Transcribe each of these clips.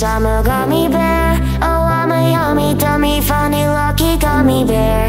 I'm a gummy bear. Oh, I'm a yummy, dummy, funny, lucky gummy bear.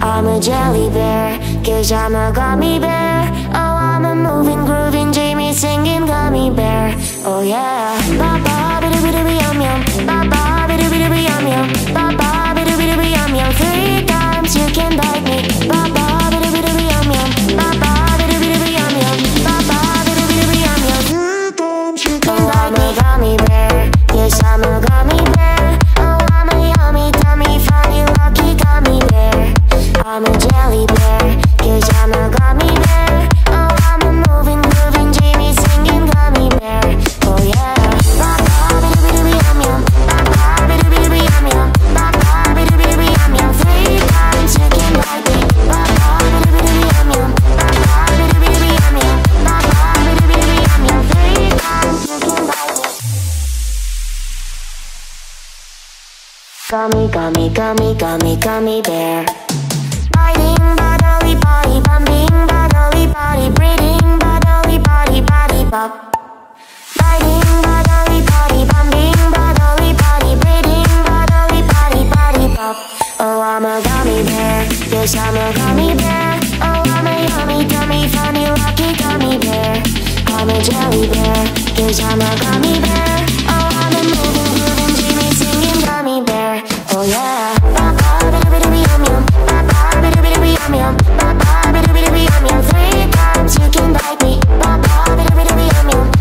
I'm a jelly bear, cause I'm a gummy bear. Oh, I'm a moving, grooving, dreamy, singing gummy bear. Oh yeah. Ba-ba, ba-da-ba-da-ba, yum-yum. Ba-ba, ba-da-ba-da-ba, yum-yum. Ba-ba, ba-da-ba-da-ba, yum-yum. 3 times you can bite me. Ba-ba, ba-da-ba-da-ba, yum-yum. Ba-ba, ba-da-ba-da-ba, yum-yum. Ba-ba, ba-da-ba-da-ba, yum-yum. 3 times you can bite me. Oh, I'm a gummy bear. Yes, I'm a gummy bear. Oh, I'm a yummy, dummy, funny, lucky gummy bear. I'm a jelly bear, cause I'm a gummy bear. Oh, I'm a moving, grooving, dreamy, singing gummy bear. Oh yeah. Gummy, gummy, gummy, gummy, gummy bear. Biting, bodily, body, bumping, bodily, body, breathing, bodily, body, body, bop. Biting, bodily, body, bumping, bodily, body, breathing, bodily, body, body, bop. Oh, I'm a gummy bear. Yes, I'm a gummy bear. Oh, I'm a yummy, dummy, funny, lucky gummy bear. I'm a jelly bear. Yes, I'm a gummy bear. Oh, I'm a moving, grooving, dreamy, singing gummy bear. Oh yeah. Papa, bitty, bitty, bitty, yum, yum. Papa, bitty, bitty, bitty, yum, yum. Papa, bitty, bitty, bitty, yum, yum. 3 times you can bite me. Papa, bitty, bitty, bitty, yum, yum.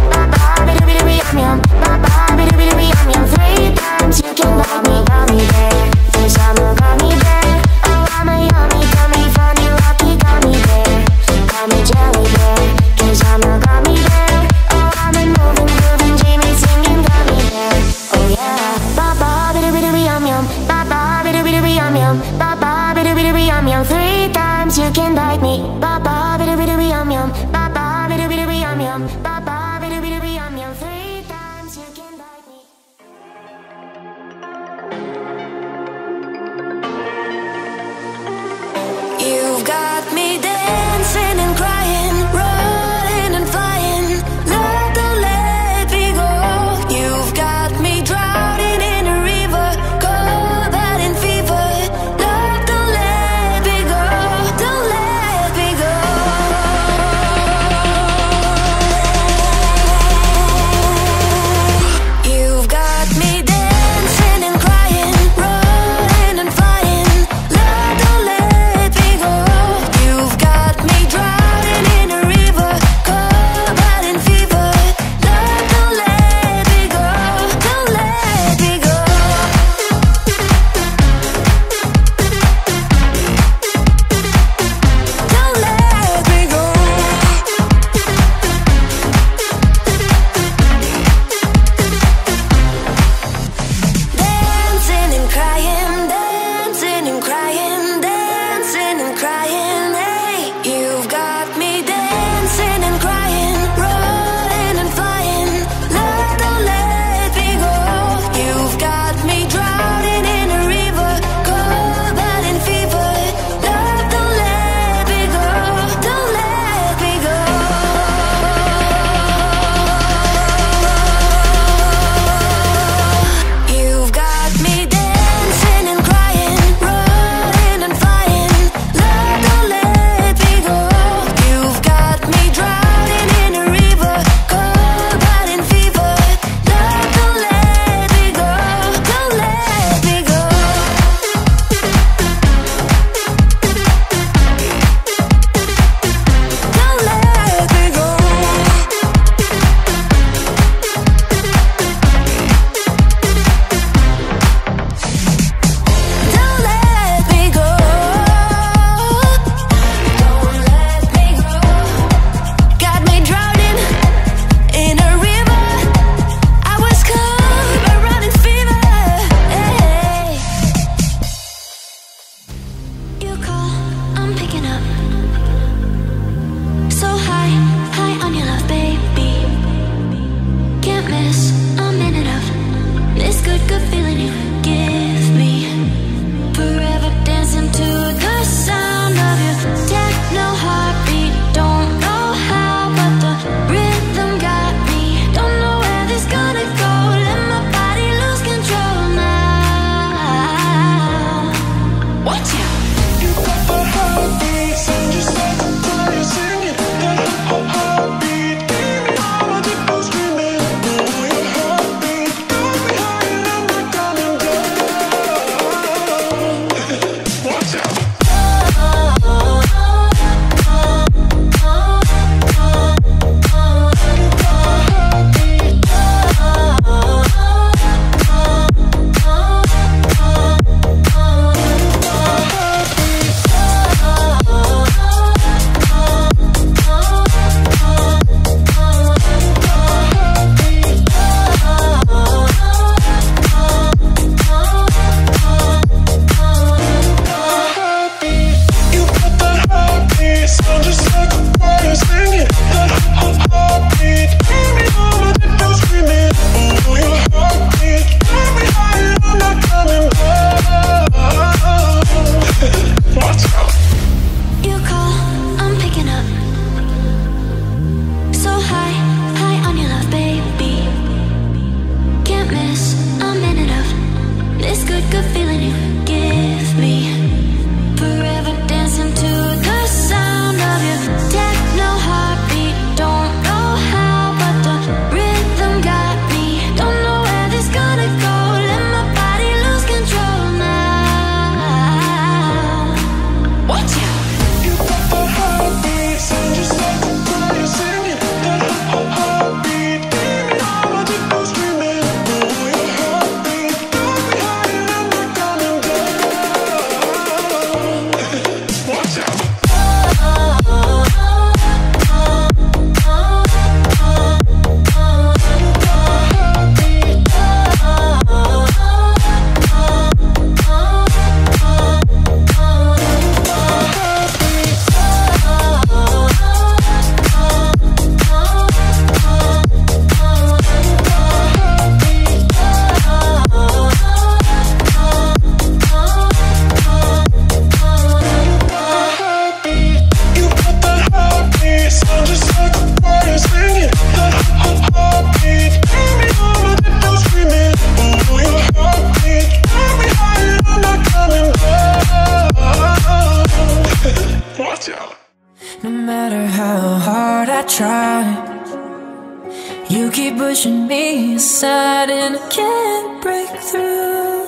pushing me aside, and I can't break through.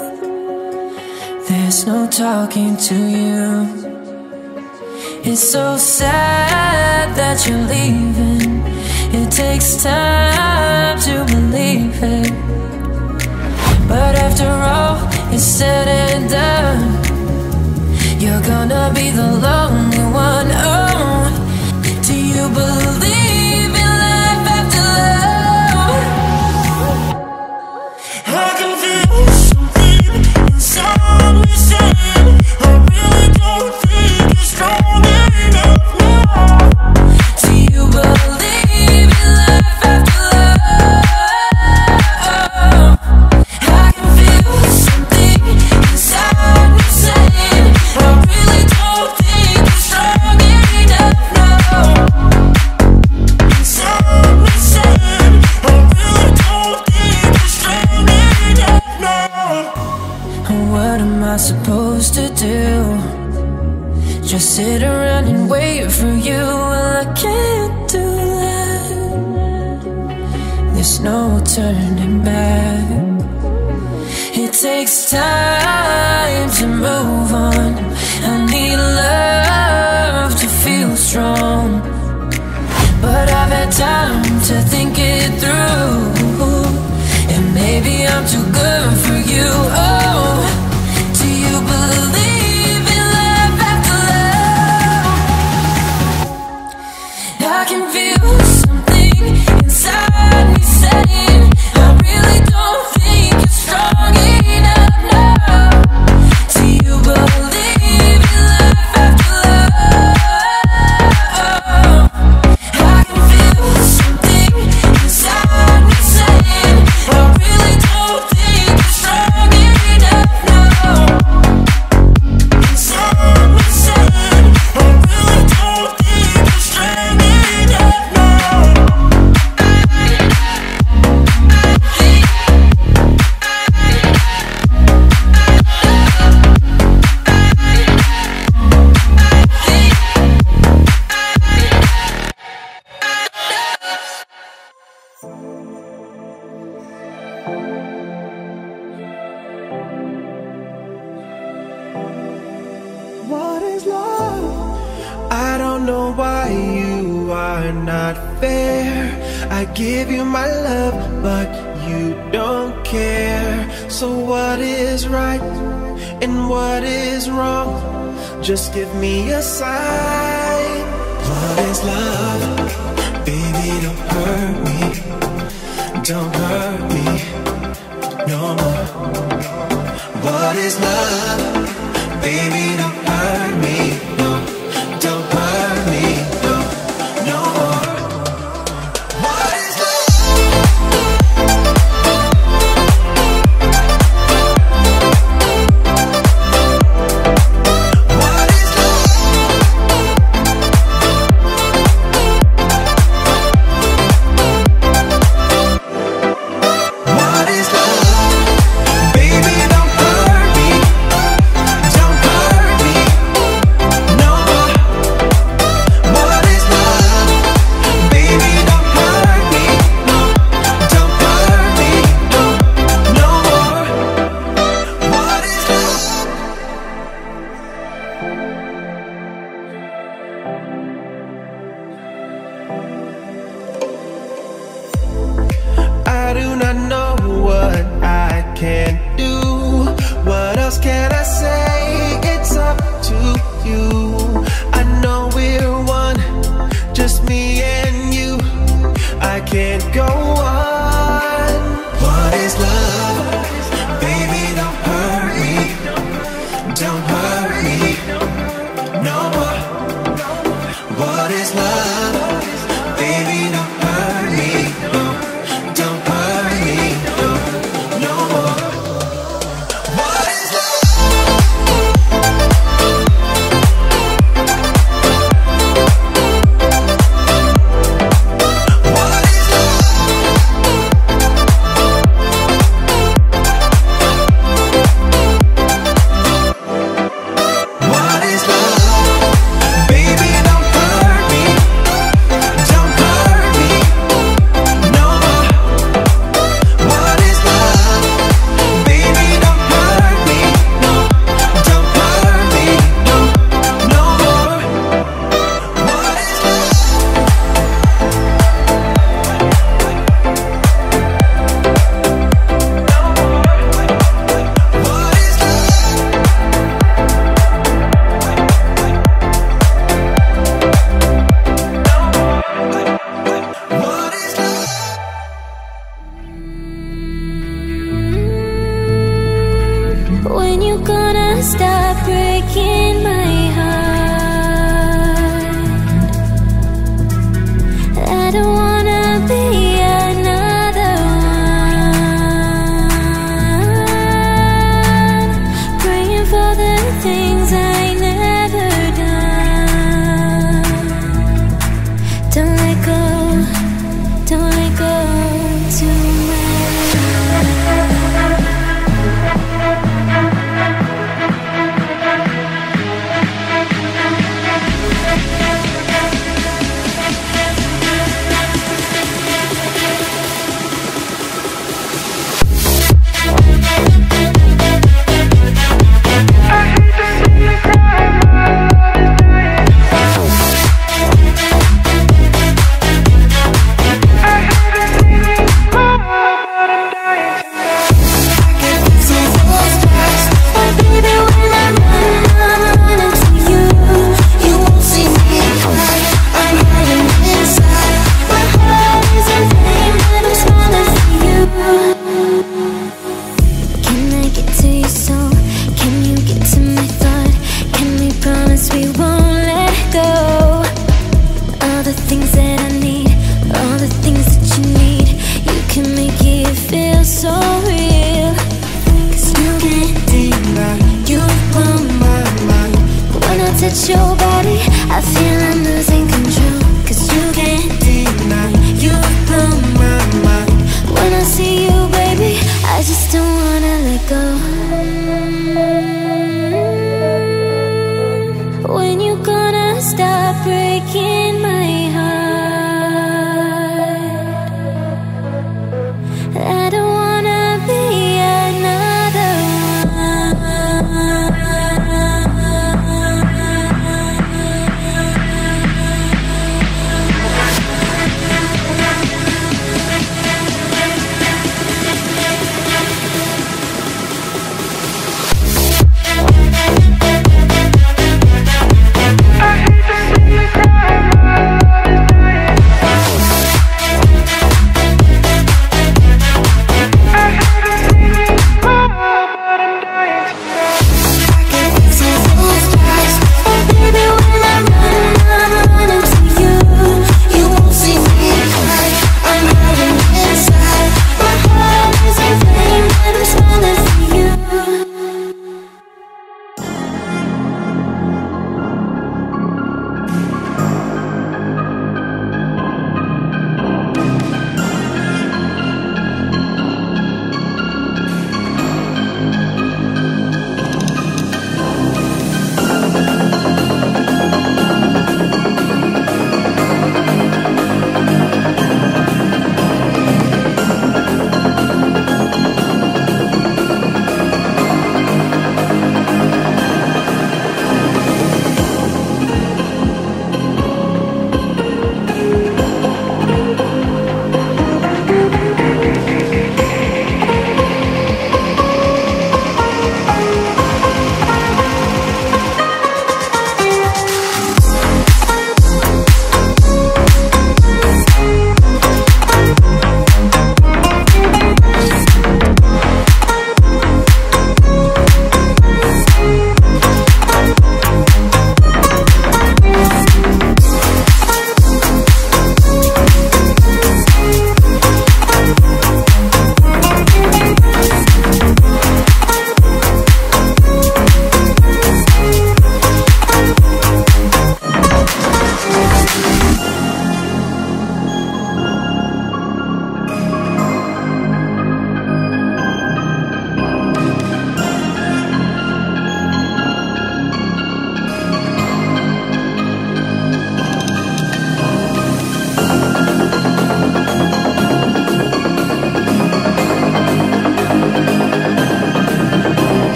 There's no talking to you. It's so sad that you're leaving. It takes time to believe it, but after all is said and done, you're gonna be the lonely one. Oh, do you believe in life after love? I can feel something inside me saying I really don't think you're strong enough now. Do you believe in life after love? Supposed to do just sit around and wait for you? Well, I can't do that. There's no turning back. It takes time to move on. I need love to feel strong, but I've had time to think it through, and maybe I'm too good for you. Oh, believe in life after love. I can feel something inside me saying I really don't think you're strong enough now. Do you believe in life after love? I can feel something inside me saying I really don't think you're strong enough now. Just give me a sign. What is love? Baby, don't hurt me. Don't hurt me no more. What is love? Baby, don't hurt me. No, don't hurt me no, no more. What is love? No. gonna stop breaking my heart. I don't wanna be another one, praying for the things I never done. Don't let go, don't let go too much. Touch your body, I feel I'm losing control. Cause you can't deny, you blow my mind. When I see you, baby, I just don't wanna let go. When you gonna stop breaking my heart? I don't wanna be I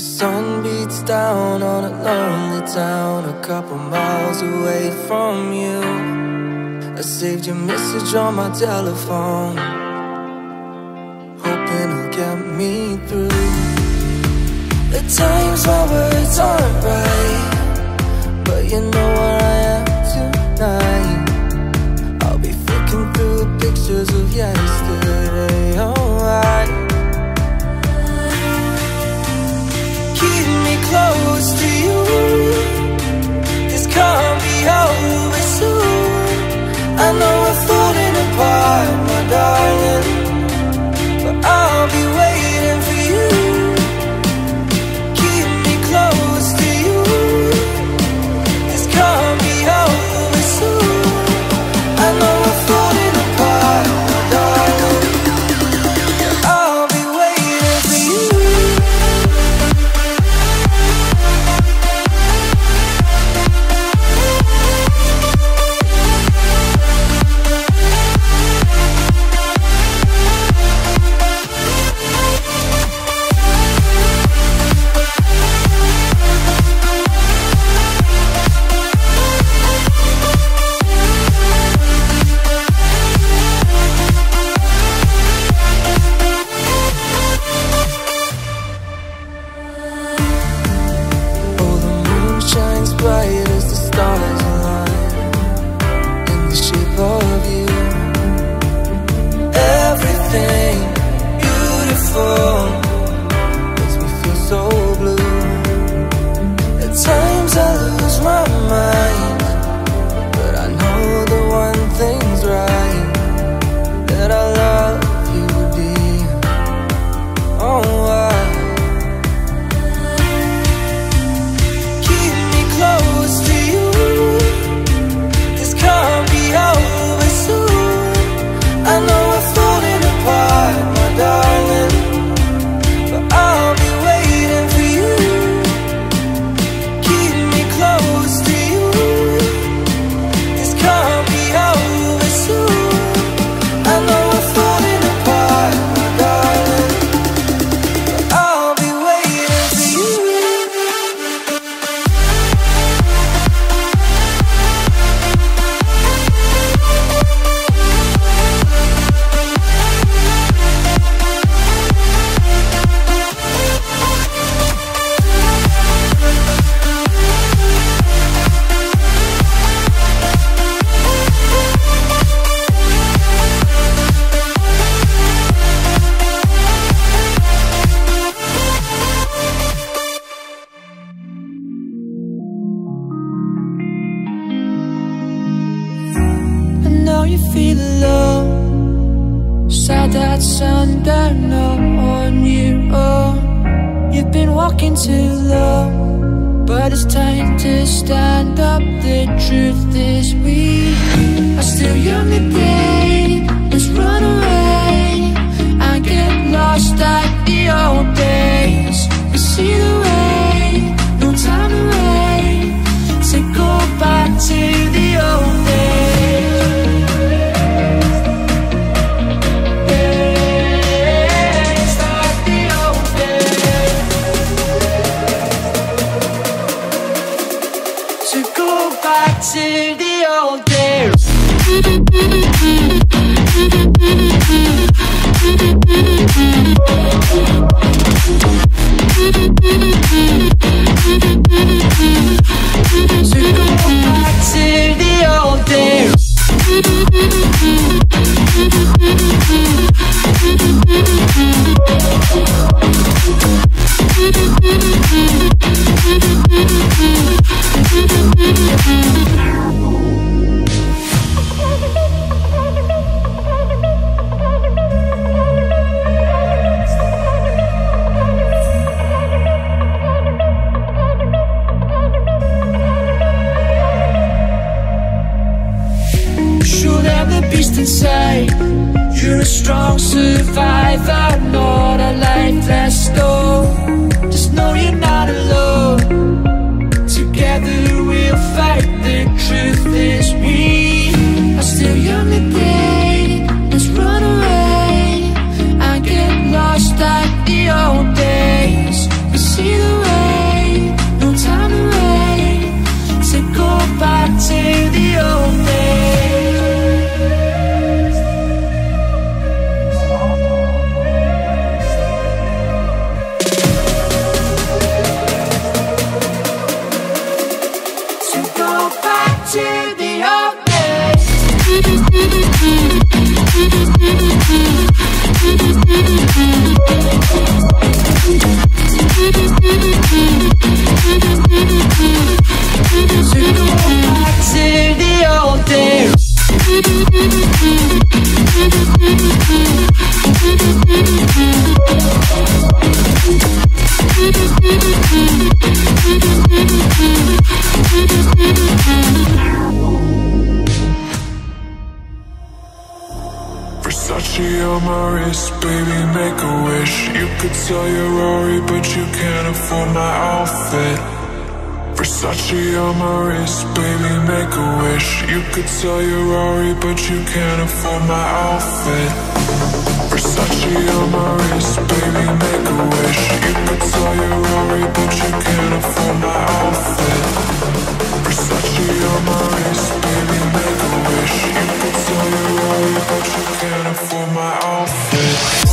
The sun beats down on a lonely town a couple miles away from you. I saved your message on my telephone, hoping it'll get me through the times my words aren't right. But you know where I am tonight. I'll be flicking through pictures of yesterday. Alright, close to you, this can't be over soon. I know we're falling apart, my darling, but I'll be waiting for you. Keep me close to you, this can't be over soon. I know we're falling apart, my darling, but I'll be waiting for you. Versace on my wrist, baby, make a wish. You could tell you're Rory, but you can't afford my outfit. Versace on my wrist, baby, make a wish. You could tell you're Rory, but you can't afford my outfit. Versace on my wrist, baby, make a wish. You could tell you're Rory, but you can't afford my outfit. Versace on my wrist, baby, make a wish. You could tell you're Rory, but you can't afford my outfit.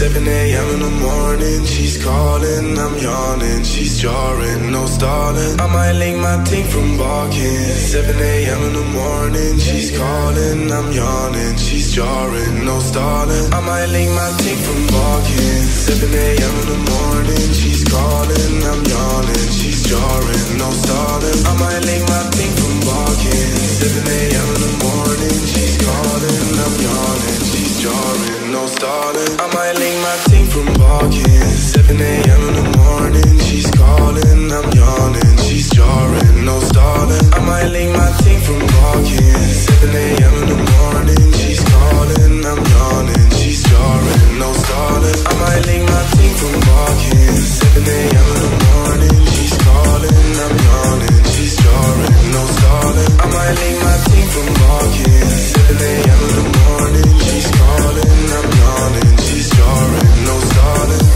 7 a.m. in the morning, she's calling, I'm yawning, she's jarring, no stalling. I might link my team from barking. 7 a.m. in the morning, she's calling, I'm yawning, she's jarring, no stalling. I might link my team from barking. 7 a.m. in the morning, she's calling, I'm yawning, she's jarring, no stalling. I might link my team from barking. 7 a.m. in the morning, she's calling, I'm yawning, she's jarring, no stalling. I might link my team from barking. 7 a.m. in the morning, she's calling, I'm yawning, she's jarring, no stalling. I might link my team from barking. 7 a.m. in the morning, she's calling, I'm yawning, she's jarring, no stalling. I might link my team from barking. 7 a.m. in the morning, she's calling, I'm yawning, she's jarring, no stalling. I might link my team from barking. 7 a.m. in the morning, she's calling, I'm yawning, she's jarring, no stalling.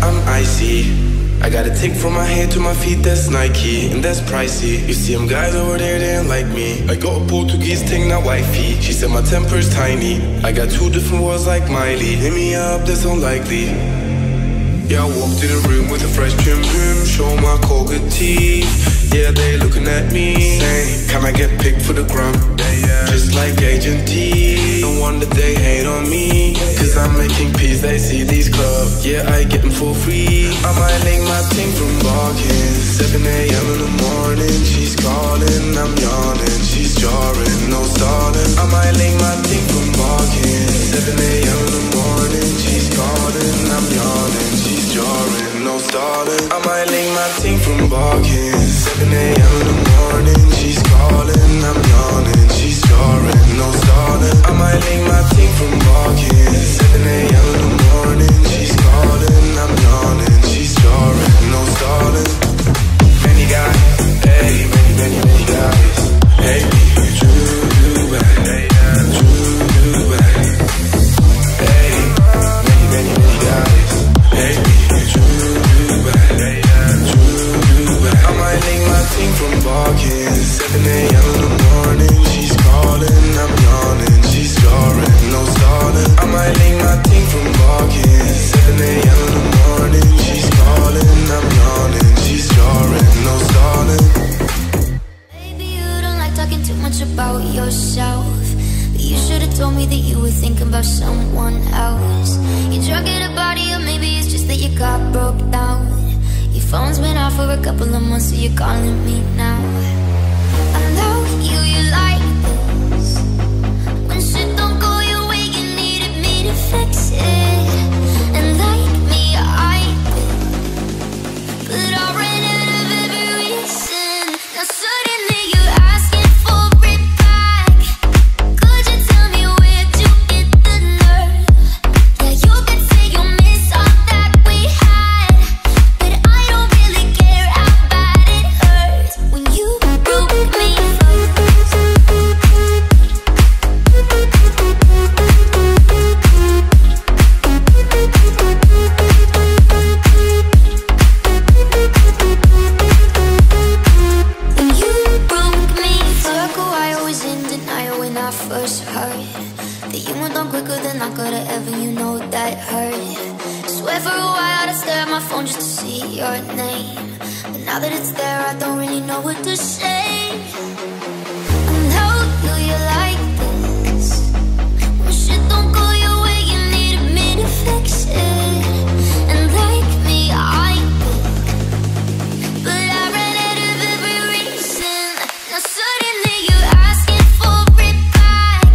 I'm icy, I got a tick from my head to my feet, that's Nike, and that's pricey. You see them guys over there, they ain't like me. I got a Portuguese thing, not wifey. She said my temper's tiny. I got two different words like Miley. Hit me up, that's unlikely. Yeah, I walked in the room with a fresh trim, show my Koga teeth. Yeah, they looking at me, saying, can I get picked for the grump? Just like Agent T. No wonder they hate on me, cause I'm making peace, they see these clubs. Yeah, I get them for free. I might link my team from barking. 7 a.m. in the morning, she's calling, I'm yawning, she's jarring, no stalling. I might link my team from barking. 7 a.m. in the morning, she's calling, I'm yawning, she's jarring, no stalling. I might link my team from barking. 7 a.m. in the morning, she's calling, I'm yawning, she's jarring, no stalling. I might link my team from barking. 7 a.m. in the morning, she's calling, I'm yawning, she's jarring, no stalling. Many guys, hey, many guys, hey, true, do back, hey, many guys, hey, true, do back. I might link my team from barking. 7 a.m. in the morning, she's calling, I'm yawning, she's jarring, no stalling. I might link my team from barking. 7 a.m. in the morning, she's calling, I'm yawning, she's jarring, no stalling. Maybe you don't like talking too much about yourself, but you should have told me that you were thinking about someone else. You're drunk at a party, or maybe it's just that you got broke down. Your phone's been off for a couple of months, so you're calling me now. I know you like this. When shit don't go your way, you needed me to fix it. And like me, I did, but I ran out of every reason. Now suddenly you're asking for it back. Could you tell me where'd you get the nerve? Yeah, you can say you miss all that we had, but I don't really care how bad it hurts when you broke me. When you broke me, for a while I was in denial when I first heard that you went down quicker than I could have ever. You know that hurt. Swear for a while I'd stare at my phone just to see your name, but now that it's there, I don't really know what to say. I know you like this. When shit don't go your way, you needed me to fix it. And like me, I did, but I ran out of every reason. Now suddenly you're asking for it back.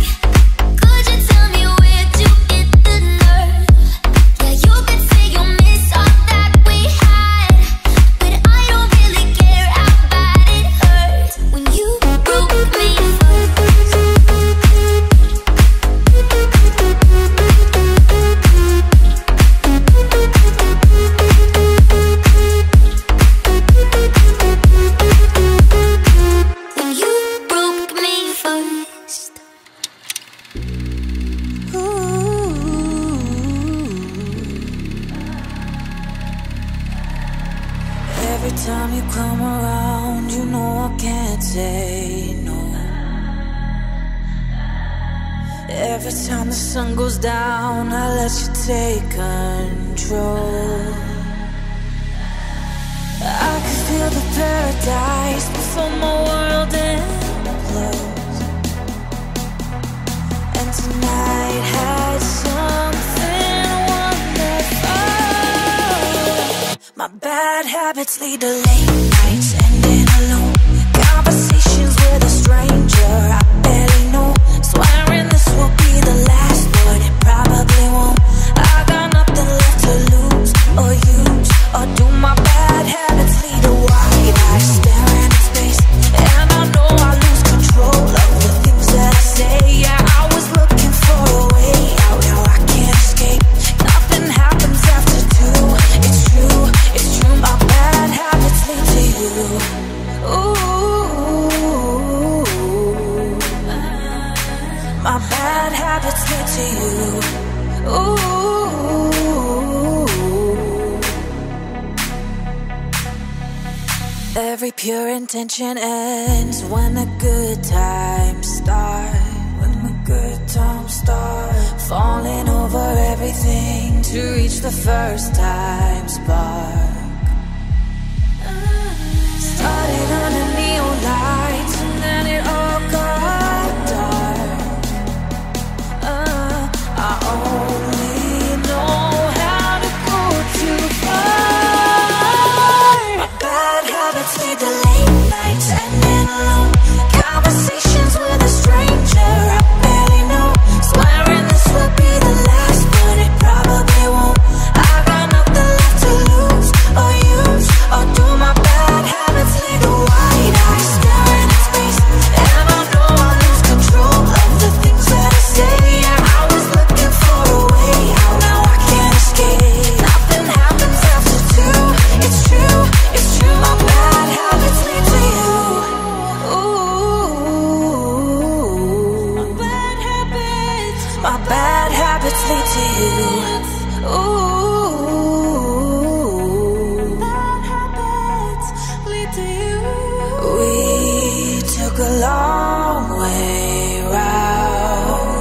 Could you tell me where'd you get the nerve? Yeah, you can say you miss all that we had, but I don't really care how bad it hurts when you broke me. When you broke me first, every time you come around, you know I can't say no. Every time the sun goes down, I let you take control. I can feel the paradise before my world implodes. And tonight had something wonderful. My bad habits lead to late nights ending alone. Conversations with a stranger I barely know. Swearing this will be the last word, it probably won't. I got nothing left to lose or use, or do my bad habits lead a wide eye staring at space? And I know I lose control of the things that I say. Yeah, I was looking for a way out, now I can't escape. Nothing happens after two, it's true, it's true. My bad habits lead to you. My bad habits lead to you. Ooh. Every pure intention ends when the good times start. When the good times start, falling over everything to reach the first time spark. Started under neon lights and then it all got dark. I only know how to go too far. My bad habits lead to late nights and then alone. Conversations with a stranger I barely know. Swearing this will be the last, but it probably won't. I got nothing left to lose or use, or do my bad habits lead to wide eyes staring at space? And I know I lose control of the things that I say. I was looking for a way out, now I can't escape. Nothing happens after two, it's true, it's true. My bad habits lead to you. Ooh, my bad habits, my bad habits lead to you. Ooh, bad habits lead to you. We took a long way round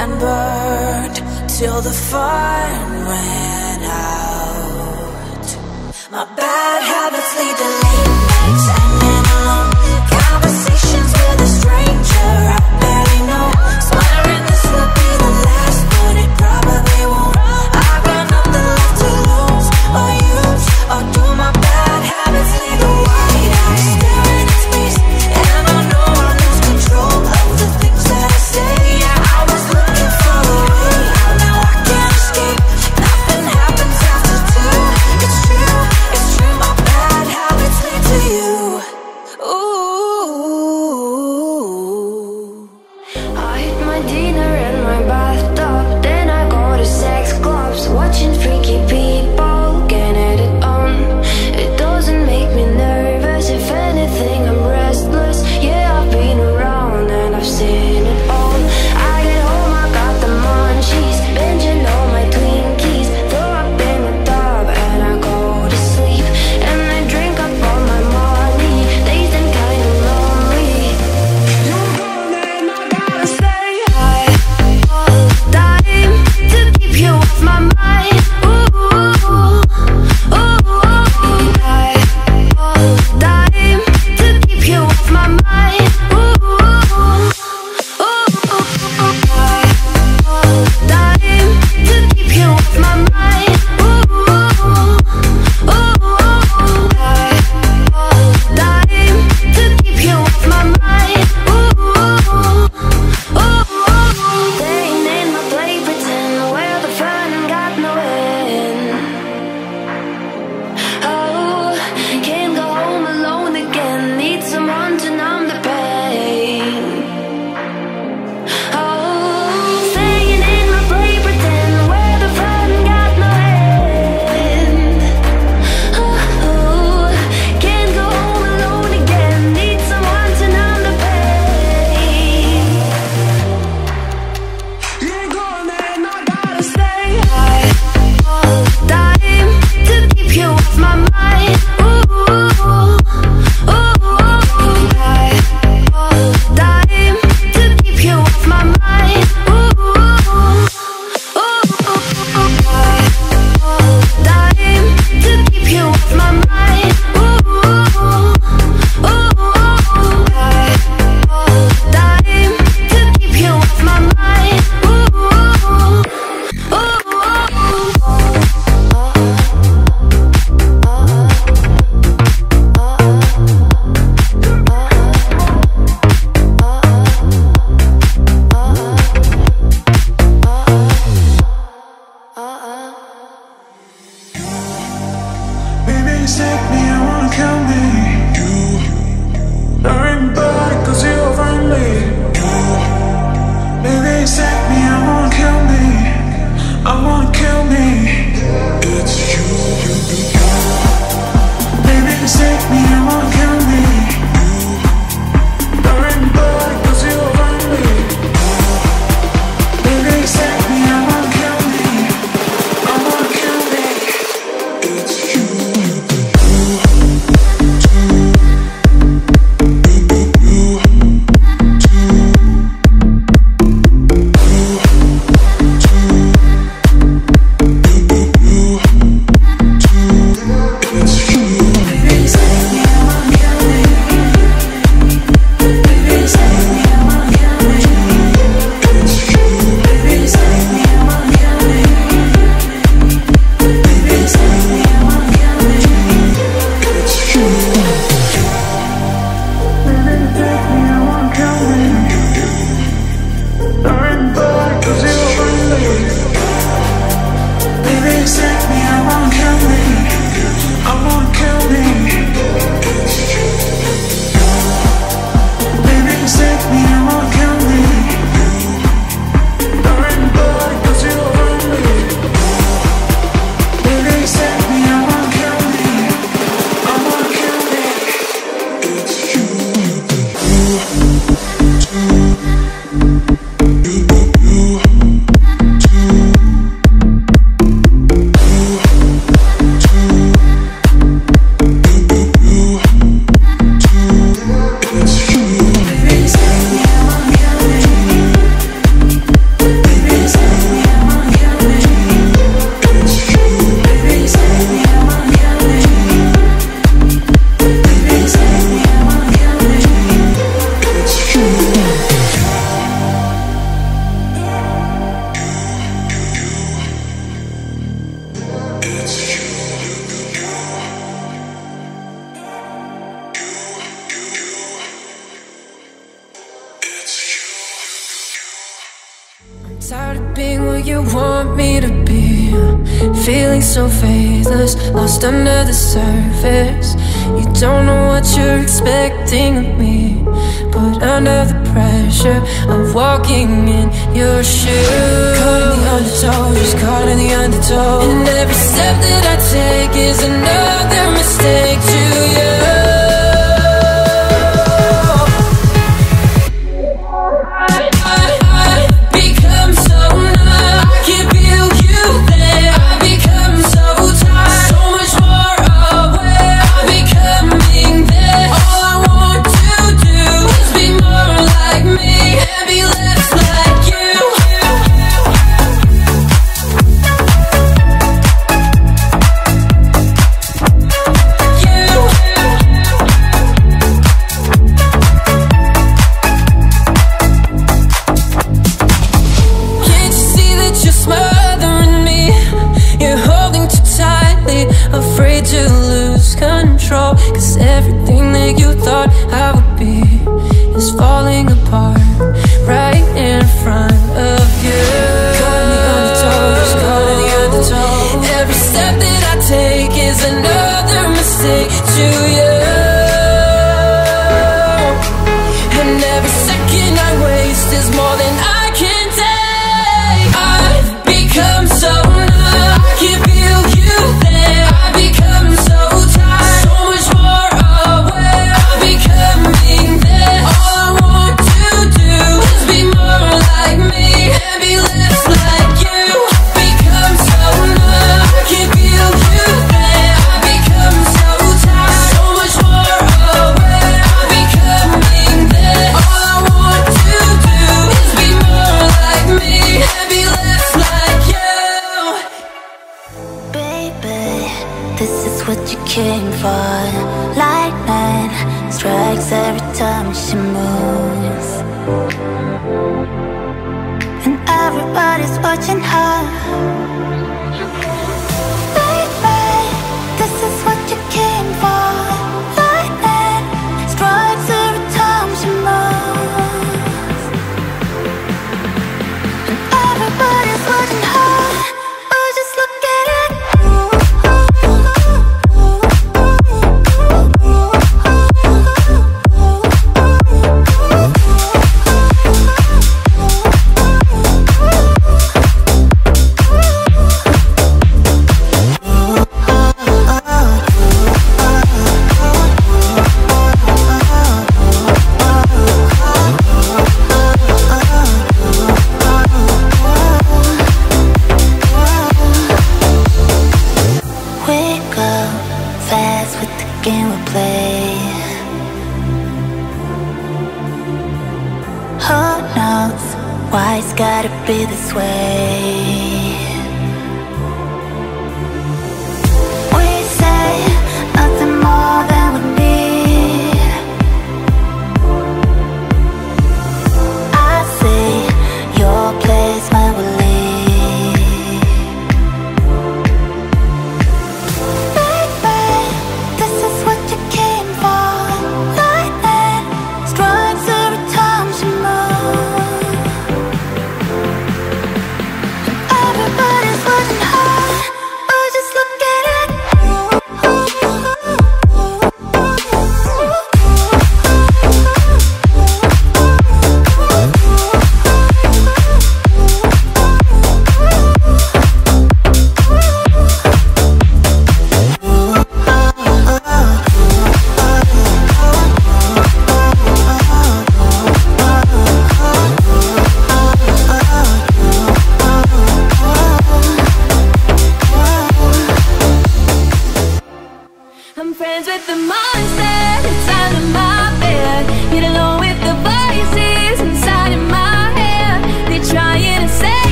and burned till the fun ran out. My bad habits lead to late nights and then alone. Conversations with a stranger I barely know. Swearing this will be the last, but it probably won't. I got nothing left to lose or use, or do my bad habits lead to wide eyes staring at space? And I know I lose control of the things that I say. Yeah, I was looking for a way out, now I can't escape. Nothing happens after two, it's true, it's true. My bad habits lead me what you want me to be. Feeling so faithless, lost under the surface. You don't know what you're expecting of me. But under the pressure of walking in your shoes, caught in the undertow, just caught in the undertow. And every step that I take is another mistake to you.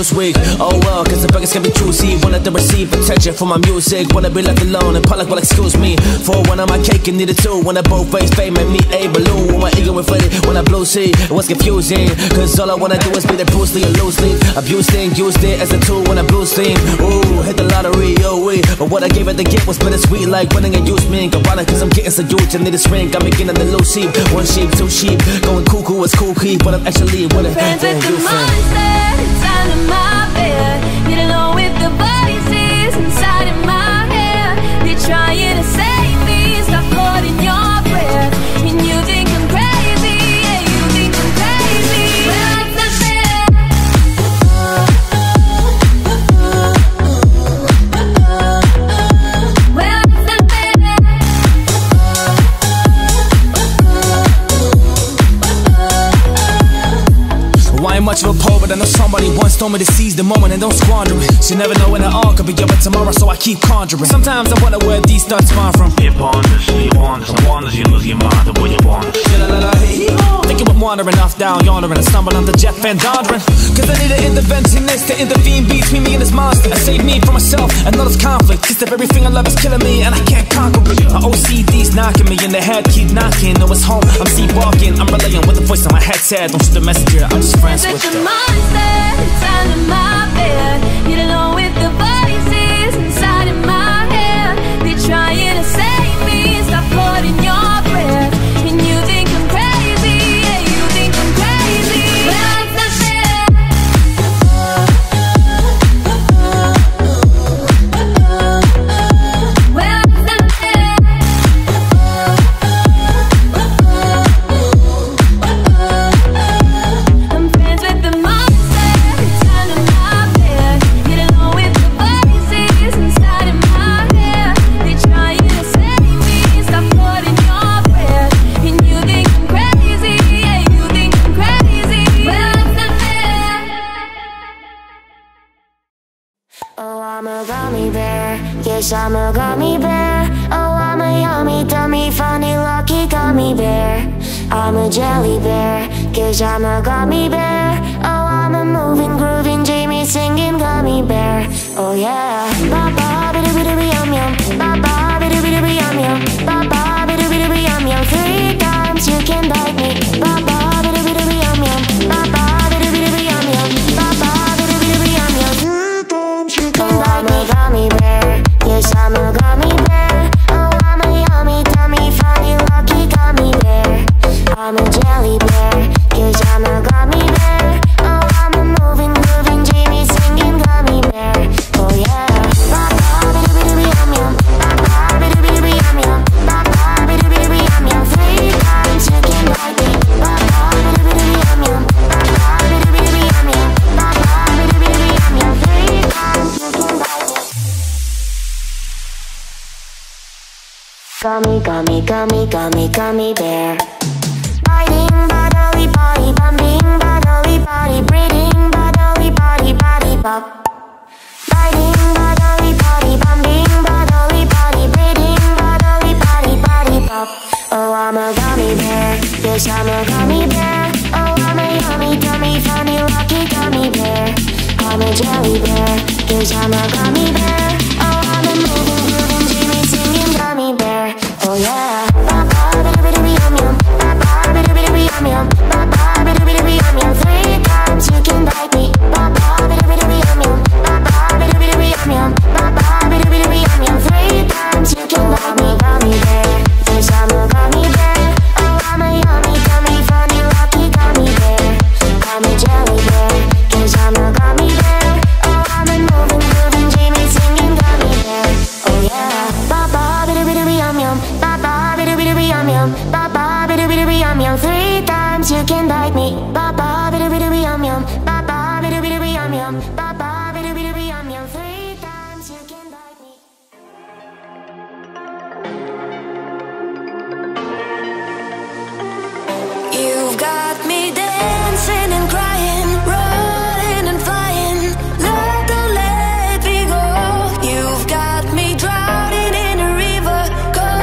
was weak. Oh well, cause the beggars can be choosy. Wanted to receive attention for my music. Wanna be left alone and public will excuse me. For one of my cake and needed two. When I both face fame and meet a balloon. When my ego inflated, when I blue sea, it was confusing. Cause all I wanna do is be the Bruce Lee and loosely abused it, used it as a tool when I blue steam. Ooh, hit the lottery, oh wee. But what I gave it the gift was bittersweet, like winning a used mink. I'm running cause I'm getting so huge, I need a shrink. I'm beginning to lose sheep. One sheep, two sheep, going cuckoo, it's cool key. But I'm actually winning. Friends with the monsters out of my bed. Get along with the voices inside of my head. They're trying to save me, stop floating your breath. And you think I'm crazy, yeah, you think I'm crazy. Well, it's not fair. Well, it's not fair. Well, I ain't much of a poet, but I know somebody once told me to seize the moment and don't squander it. She never know when it all could be over tomorrow, so I keep conjuring. Sometimes I wonder where these thoughts come from. It ponders, you wander, some wanders, you lose your mind, the way you wander. Thinking I'm wandering off down yonder, and I stumble onto Jeff Van Vonderen. Cause I need an interventionist to intervene between me and this monster. I save me from myself and all this conflict. Cause if everything I love is killing me and I can't conquer it. My OCD's knocking me in the head, keep knocking. No, it's home, I'm sleep walking, I'm relaying with the voice in my head said. Don't shoot the messenger, I'm just friends with them. Monsters out of my bed. Get along with the voices inside of my head. They're trying to save me, stop floating your breath. And you think I'm crazy, yeah, you think I'm crazy. Well, it's not fair. Well, it's not fair. I'm friends with the monsters. I'm a gummy bear. Oh, I'm a yummy, dummy, funny, lucky gummy bear. I'm a jelly bear, cause I'm a gummy bear. Oh, I'm a moving, grooving, dreamy, singing gummy bear. Oh yeah. Ba-ba, ba-da-ba-da-ba, yum-yum. Ba-ba, ba-da-ba-da-ba, yum-yum. Ba-ba, ba-da-ba-da-ba, yum-yum. 3 times you can bite me. Ba-ba, ba-da-ba-da-ba, yum-yum. Ba-ba, ba-da-ba-da-ba, yum-yum. Ba-ba, ba-da-ba-da-ba, yum-yum. 3 times you can bite me. Oh, I'm a gummy bear. Yes, I'm a gummy bear. Oh, I'm a yummy, dummy, funny, lucky gummy bear. I'm a jelly bear, cause I'm a gummy bear. Oh, I'm a moving, grooving, dreamy, singing gummy bear. Oh yeah. Gummy, gummy, gummy, gummy, gummy bear. Biting, bodily, body, bumping, bodily, body, breathing, bodily, body, body, bop. Biting, bodily, body, bumping, bodily, body, breathing, bodily, body, body, bop. Oh, I'm a gummy bear. Yes, I'm a gummy bear. Oh, I'm a yummy, dummy, funny, lucky gummy bear. I'm a jelly bear. Yes, I'm a gummy bear. Oh, I'm a moving, grooving, dreamy, singing gummy bear. Oh yeah. Ba-ba, ba-da-ba-da-ba, yum-yum. Ba-ba, ba-da-ba-da-ba, yum-yum. Ba-ba, ba-da-ba-da-ba, yum-yum. 3 times you can bite me. Ba-ba, ba-da-ba-da-ba, yum-yum. Ba-ba, ba-da-ba-da-ba, yum-yum. Ba-ba, ba-da-ba-da-ba, yum-yum. 3 times you can bite me. Gummy bear, yes, I'm a gummy bear. Oh, I'm a yummy, gummy, funny, lucky gummy bear. I'm a jelly bear, yes, I'm a gummy bear. Oh, I'm a moving, grooving, dreamy, singing gummy bear. Oh yeah. Ba-ba, ba-da-ba-da-ba, yum-yum. Ba-ba, ba-da-ba-da-ba, yum-yum. 3 times you can bite me. Ba-ba, ba-da-ba-da-ba, yum-yum. Ba-ba, ba-da-ba-da-ba, yum-yum. Ba-ba, ba-da-ba-da-ba, yum-yum. 3 times you can bite me. You've got me dancing and crying, running and flying. Love, don't let me go. You've got me drowning in a river cold.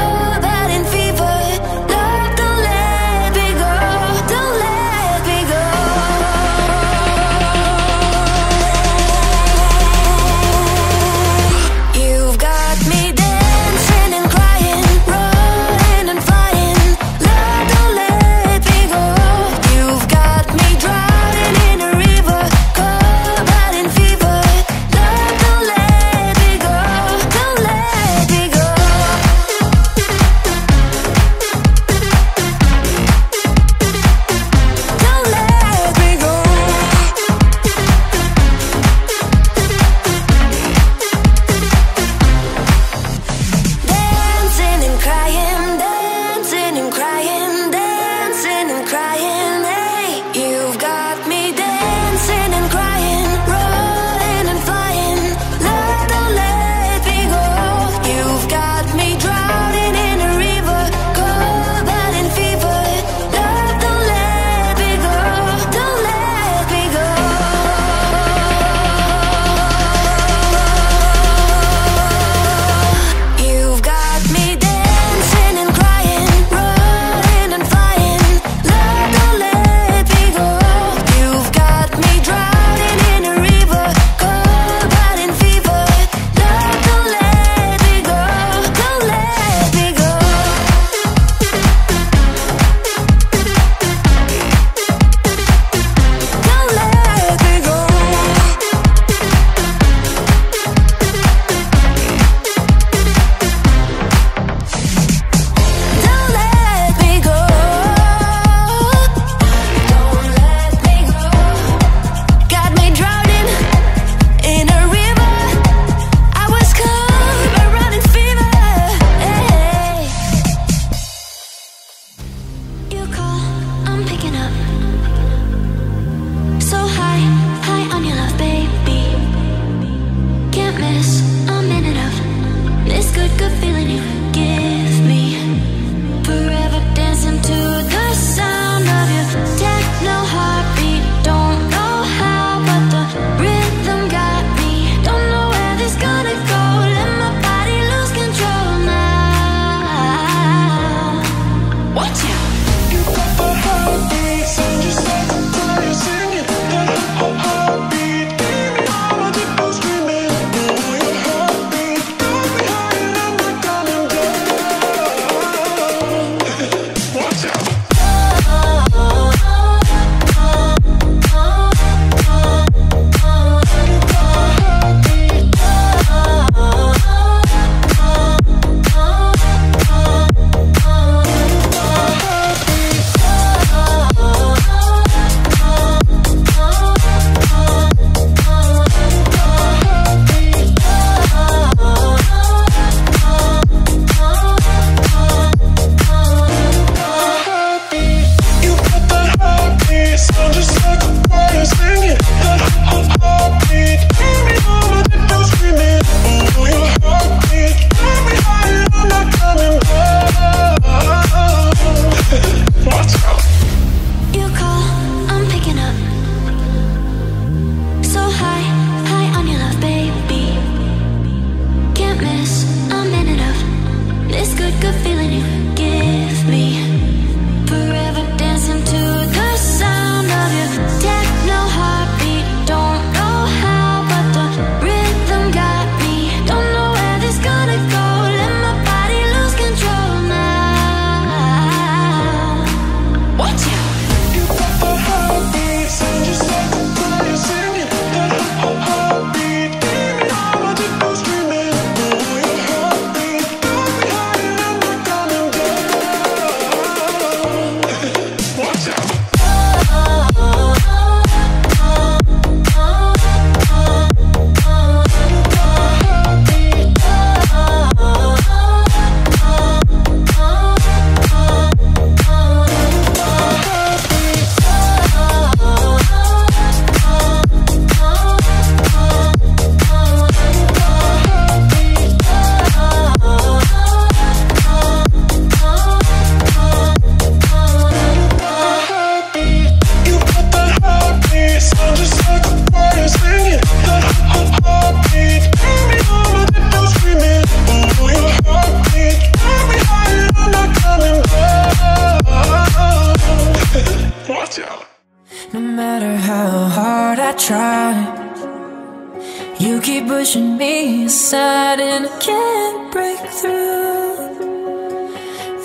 pushing me aside, and I can't break through.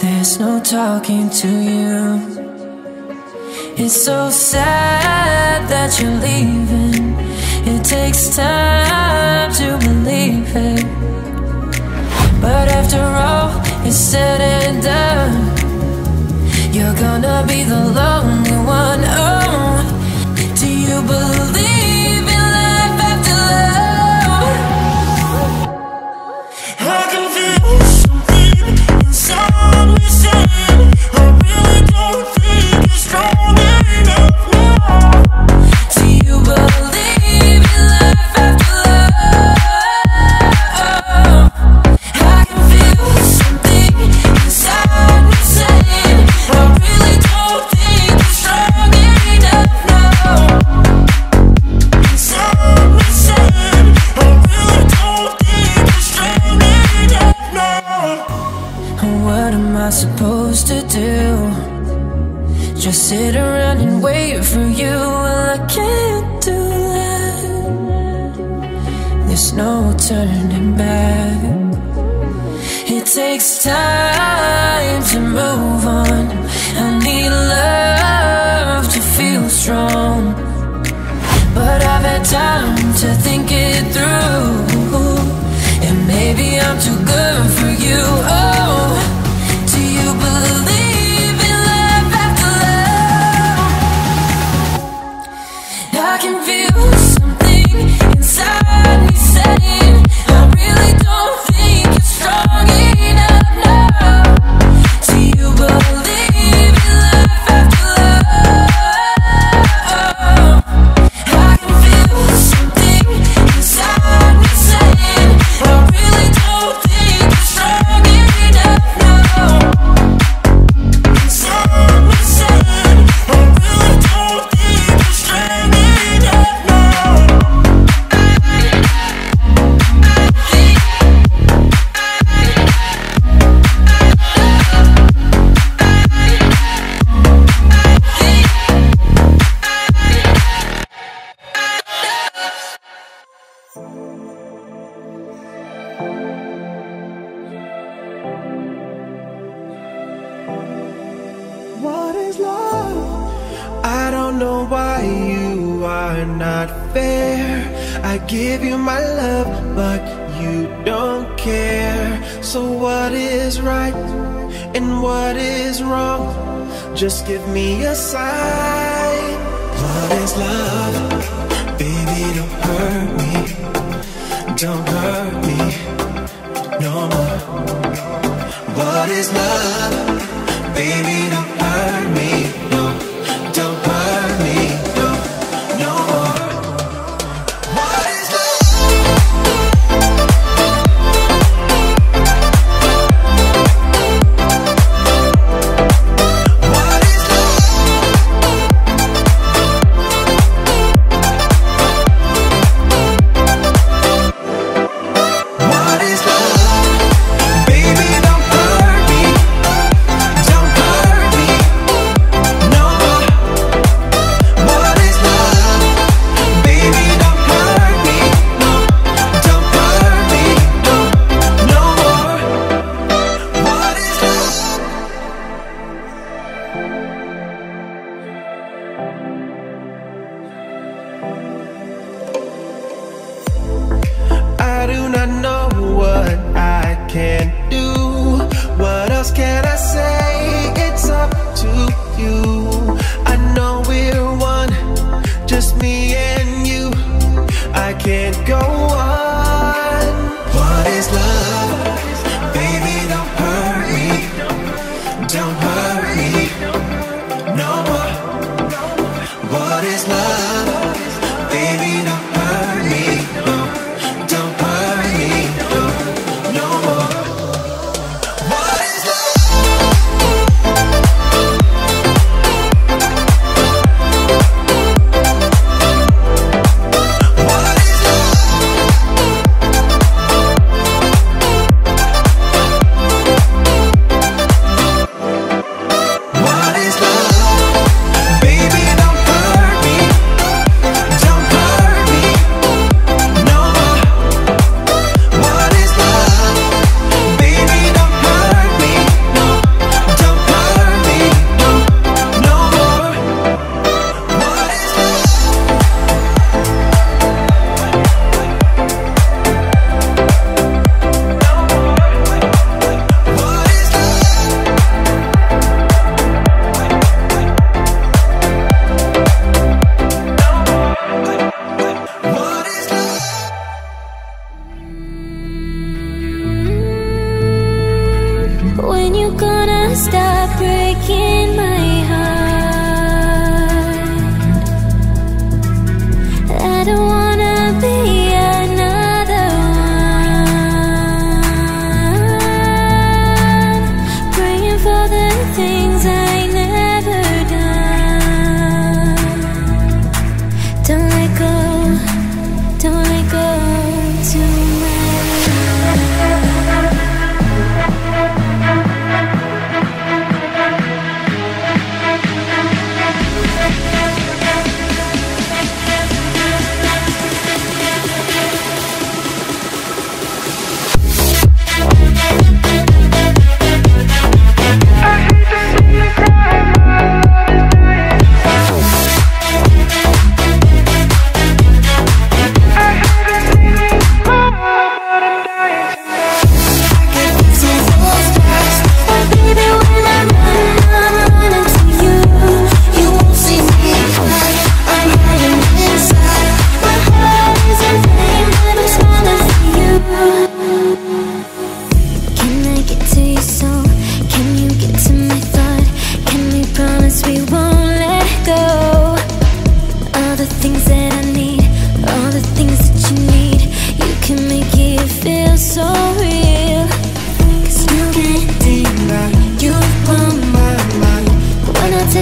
There's no talking to you. It's so sad that you're leaving. It takes time to believe it, but after all is said and done, you're gonna be the lonely one. Oh, do you believe in life after love? I can feel something inside me saying I really don't think you're strong enough now. Do you believe in life after love? Supposed to do just sit around and wait for you? Well, I can't do that. There's no turning back. It takes time to move on. I need love to feel strong, but I've had time to think it through, and maybe I'm too good for you. Oh, believe in life after love. I can feel something inside me saying I really don't think you're strong enough now. Do you believe in life after love? I can feel something inside me saying I really don't think you're strong enough now. Just give me a sign. What is love? Baby, don't hurt me. Don't hurt me no more. What is love? Baby, don't hurt me. No, don't hurt me no, no more. What is love? What is love? Baby, don't hurt me.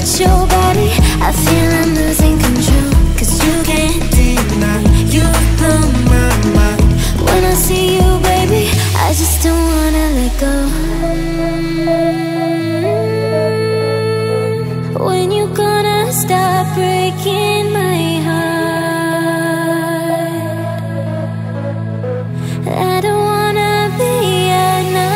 at your body, I feel I'm losing control. Cause you can't deny, you blow my mind. When I see you, baby, I just don't wanna let go. When you gonna stop breaking my heart? I don't wanna be another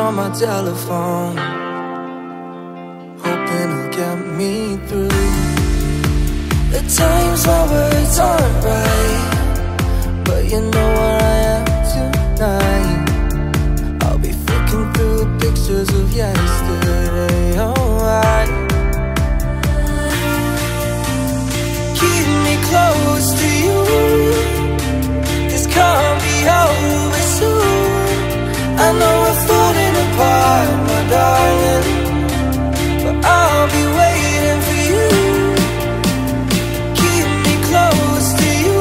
on my telephone, hoping it'll get me through the times my words aren't right, but you know where I am tonight. I'll be flicking through pictures of yesterday. Alright, keep me close to you, this can't be over soon. I know we're falling apart, my darling, but I'll be waiting for you. Keep me close to you.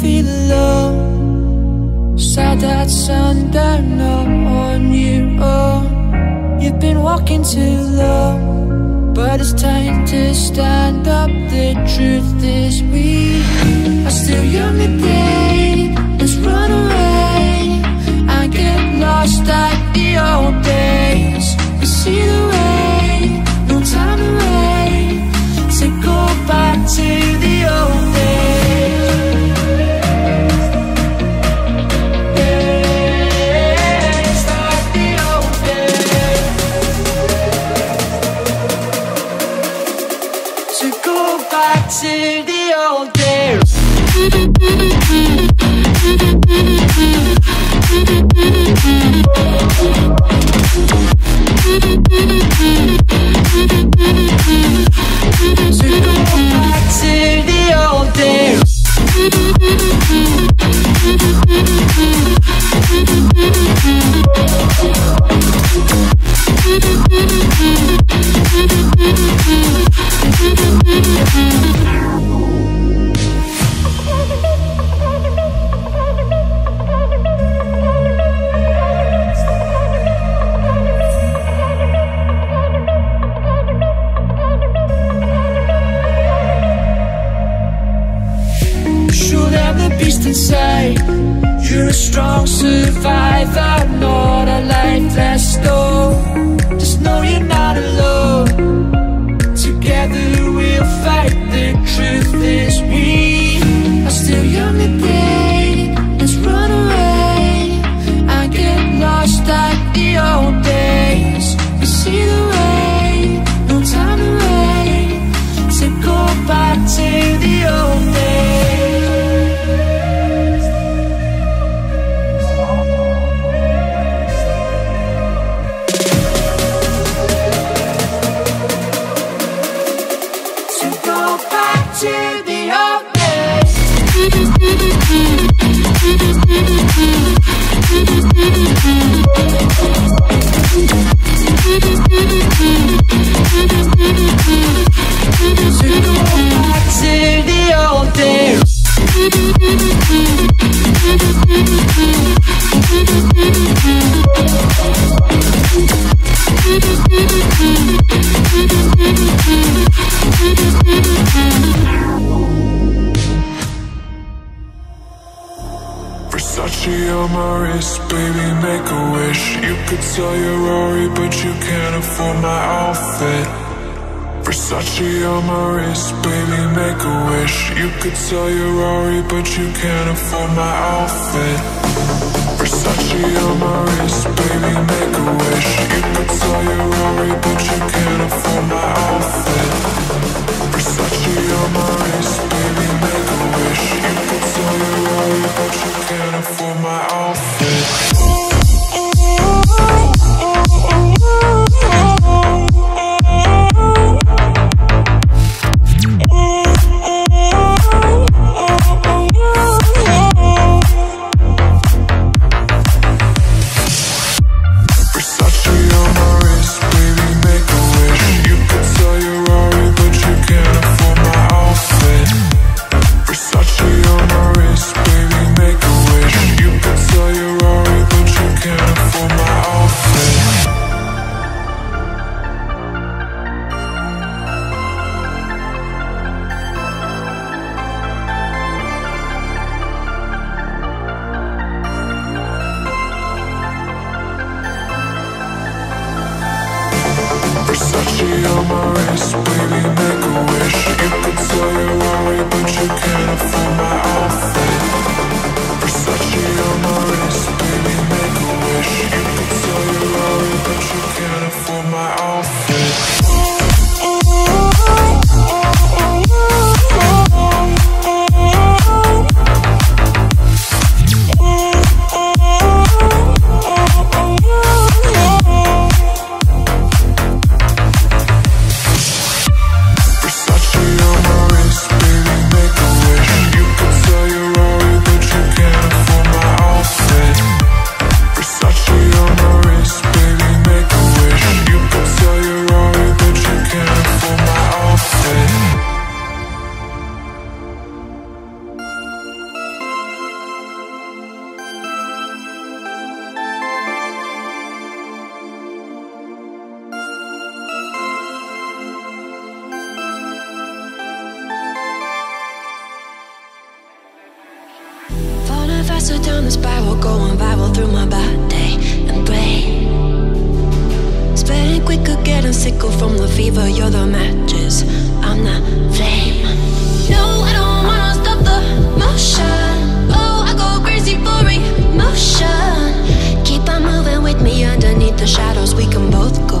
feel alone. Sad that sundown, not on your own. You've been walking too long, but it's time to stand up. The truth is we are still young today. Let's run away and get lost like the old days. We see the way, no time to wait, to go back to the old days. Versace on my wrist, baby, make a wish. You could tell you're already. faster down the spiral, going viral through my body and brain. Spreading quicker, getting sicker from the fever. You're the matches, I'm the flame. No, I don't wanna stop the motion. Oh, I go crazy for emotion. Keep on moving with me underneath the shadows. We can both go.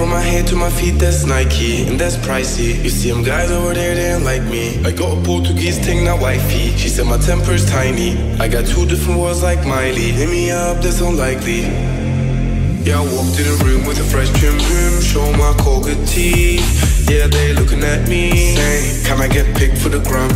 From my head to my feet, that's Nike, and that's pricey. You see them guys over there, they don't like me. I got a Portuguese thing, not wifey. She said my temper's tiny. I got two different words like Miley. Hit me up, that's unlikely. Yeah, I walked in the room with a fresh trim, show my coca teeth. Yeah, they looking at me. Say, can I get picked for the grump?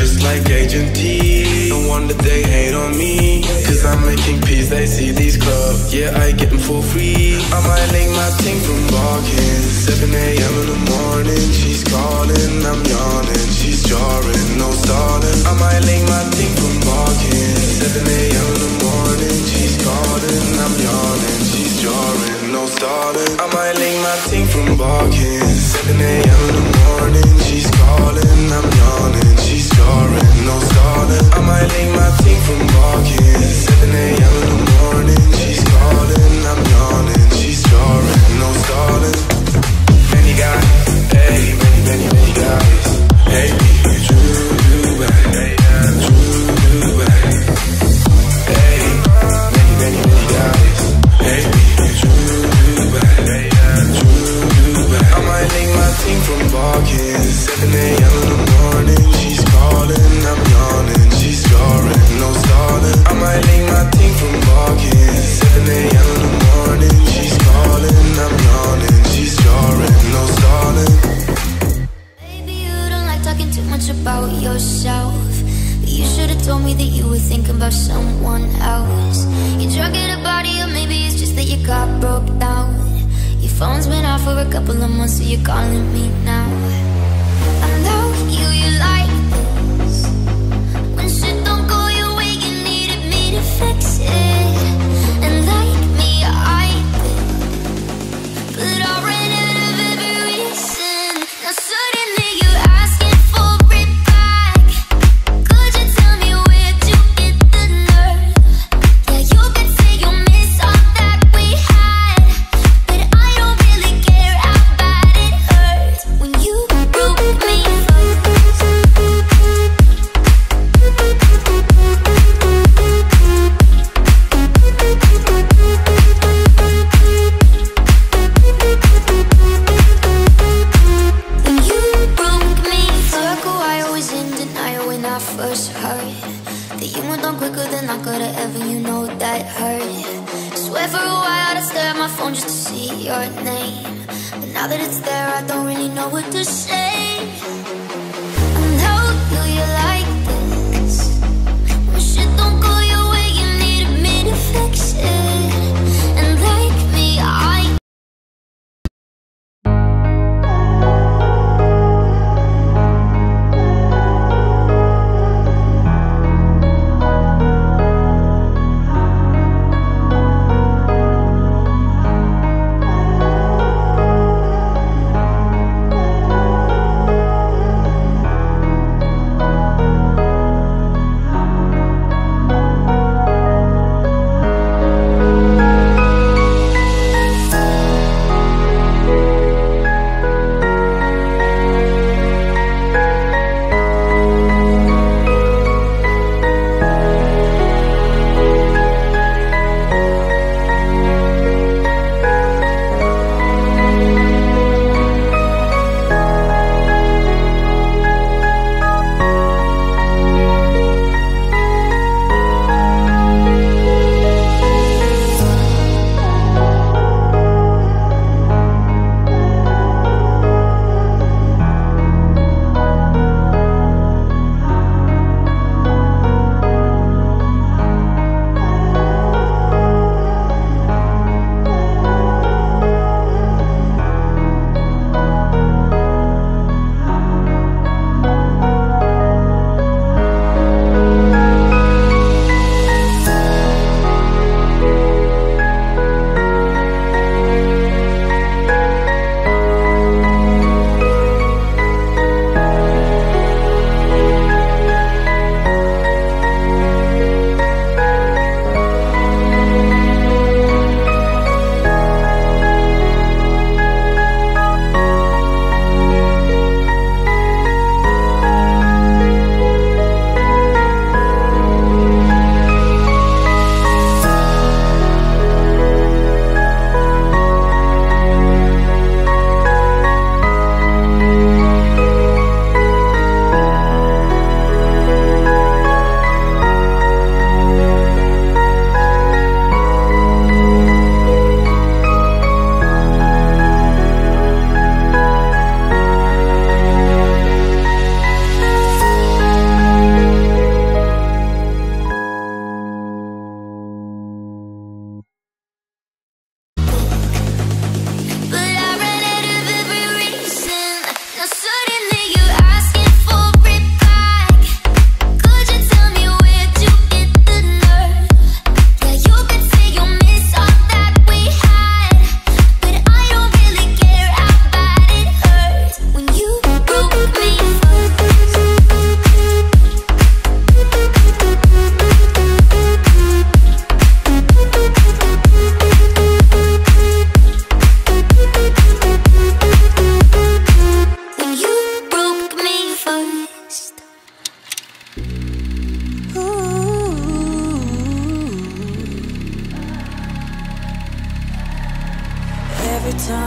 Just like Agent T. No wonder they hate on me, cause I'm making peace, they see these clubs. Yeah, I get them for free. I might link my thing from barking. 7 a.m. in the morning, she's calling, I'm yawning, she's jarring, no starting. I might link my thing from barking. 7 a.m. in the morning, she's calling, I'm yawning, she's jarring, no starting. I might link my thing from barking. 7 a.m. in the morning, she's calling, I'm yawning, she's jarring, no starting. I might link my thing from barking. 7 a.m. in the morning, she's calling, I'm yawning, she's jarring, no starting. Many guys, hey, many guys, hey, you do. from barking. It's 7 a.m. in the morning. She's calling, I'm yawning. She's scoring, no stalling. I might leave my team from barking. It's 7 a.m. in the morning. She's calling, I'm yawning. She's scoring, no stalling. Baby, you don't like talking too much about yourself. You should have told me that you were thinking about someone else. You're drunk at a party, or maybe it's just that you got broke down. Your phone's been off for a couple of months, so you're calling me now. I know you like this. When shit don't go your way, you needed me to fix it. And like me, I did, but I ran out of every reason. Now suddenly you're asking for it back. Could you tell me where'd you get the nerve? Yeah, you could say you miss all that we had, but I don't really care how bad it hurts when you broke me. When you broke me, for a while I was in denial when I first heard that you were done quicker than I could have ever. You know that hurt. Swear for a while I'd stare at my phone just to see your name, but now that it's there, I don't really know what to say. I know you like this. When shit don't go your way, you needed me to fix it. And like me, I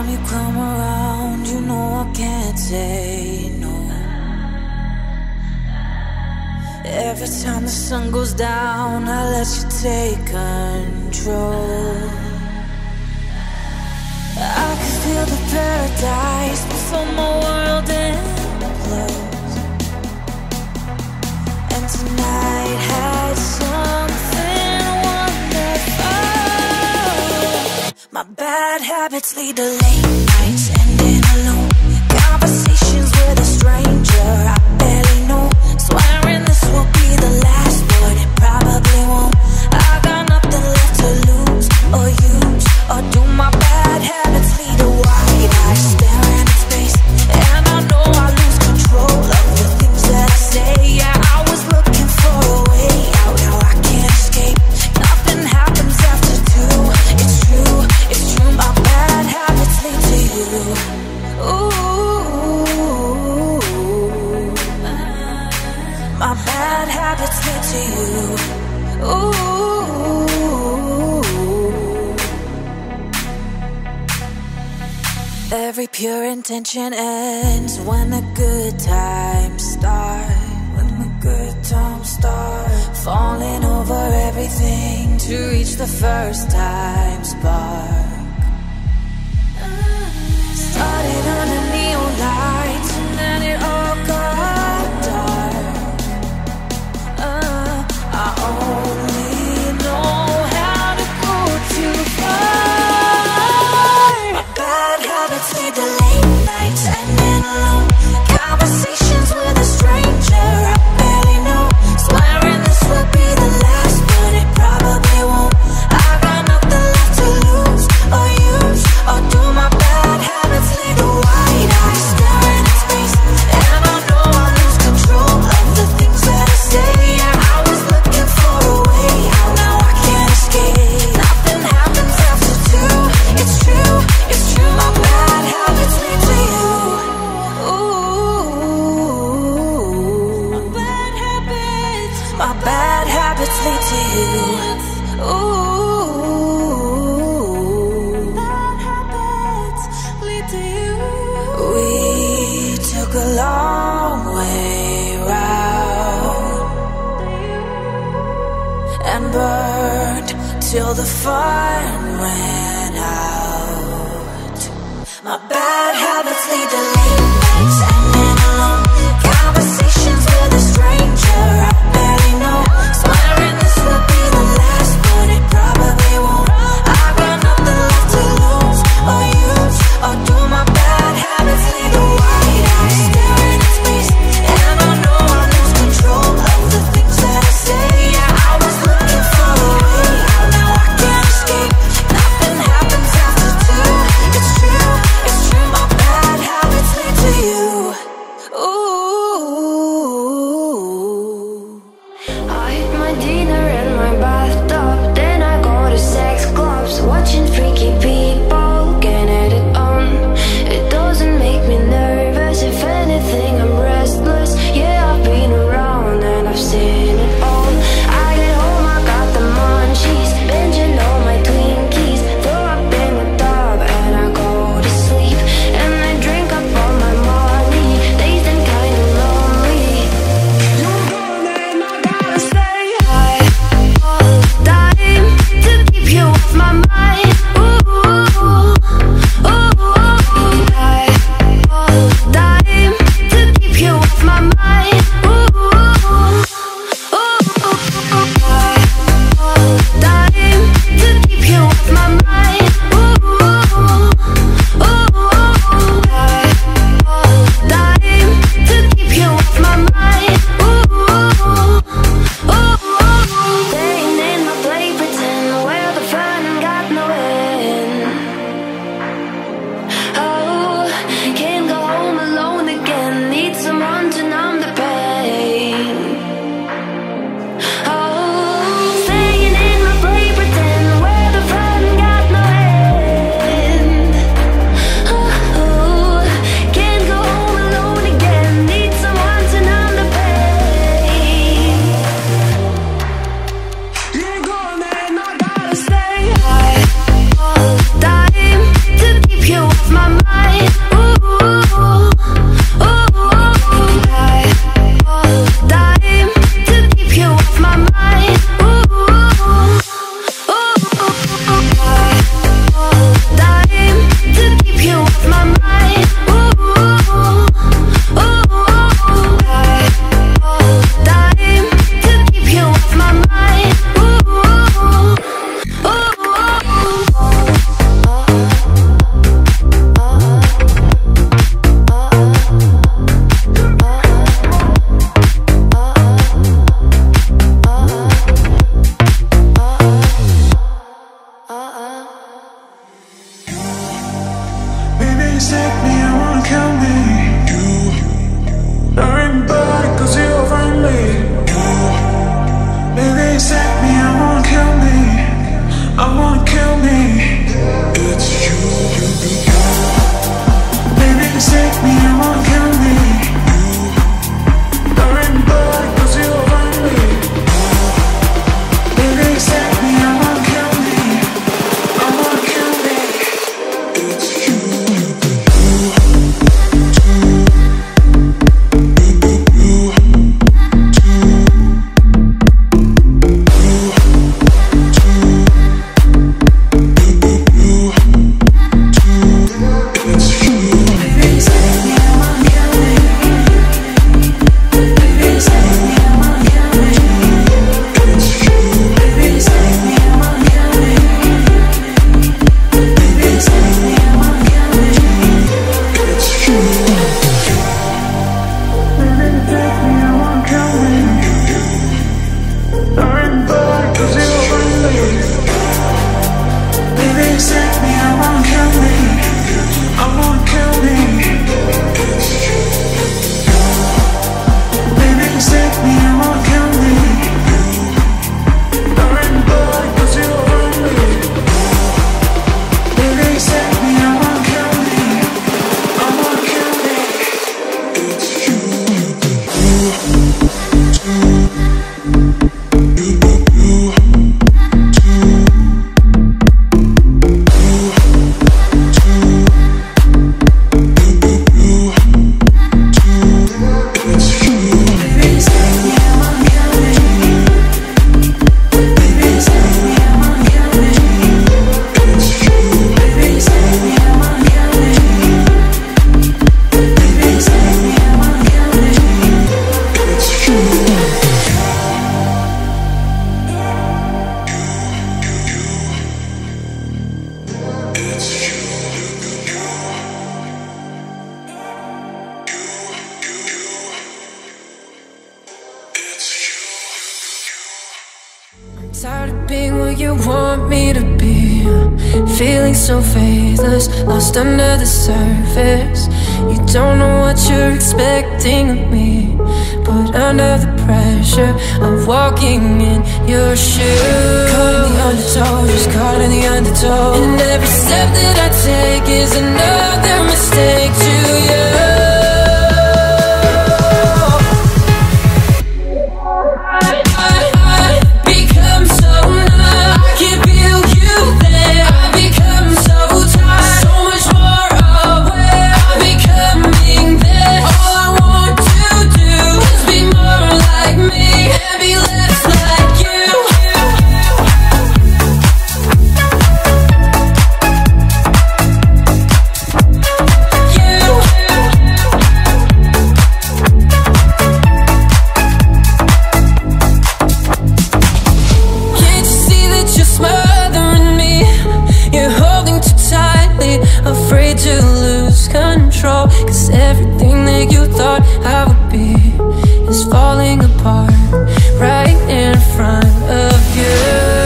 time you come around, you know I can't say no. Every time the sun goes down, I let you take control. I can feel the paradise before my world implodes. And tonight had something wonderful. My bad habits lead to late nights, ending alone. Conversations with a stranger I barely know. Swearing this will be the last word, it probably won't. I got nothing left to lose or use, or do my bad habits lead to wide eyes staring at space? And I know I lose control of the things that I say. Yeah, I was looking for a way out, now I can't escape. Nothing happens after 2, it's true, it's true. My bad habits lead to you. Ooh, my bad habits lead to you. Ooh. Every pure intention ends when the good times start. When the good times start, falling over everything to reach the first time spark. Started on a neon light and then it all got. I only know how to go too far. My bad habits lead to late nights and then alone. Conversations with a stranger I barely know. Swearing this will be the last, but it probably won't. I got nothing left to lose or use, or do my bad habits lead to wide eyes staring at space? And I know I lose control of the things that I say. Till the fun ran out. My bad habits lead to late nights and then alone. Conversations with a stranger I barely know. Swearing this will be the last, but it probably won't. I got nothing left to lose or use, or do my bad habits lead to wide eyes staring at space? And I know I lose control of the things that I say. Yeah, I was looking for a way. Nothing happens after 2, it's true, it's true. My bad habits Take me, I wanna kill me. You I'm bad cause you find me. You baby, take me, I wanna kill me. I wanna kill me. It's you, you. Baby, take me, I wanna kill me. You I'm bad cause you find me. Baby, take me, I wanna kill me. I wanna kill me. It's you. Tired of being what you want me to be, feeling so faithless, lost under the surface. You don't know what you're expecting of me, but under the pressure of walking in your shoes, caught in the undertow, just caught in the undertow. And every step that I take is another mistake to you. Cause everything that you thought I would be is falling apart right in front of you.